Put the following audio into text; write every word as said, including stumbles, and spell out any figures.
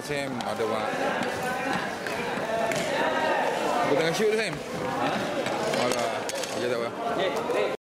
ball, same other one. Good, I shoot him. Huh? Or, uh, the other one. Yeah, yeah.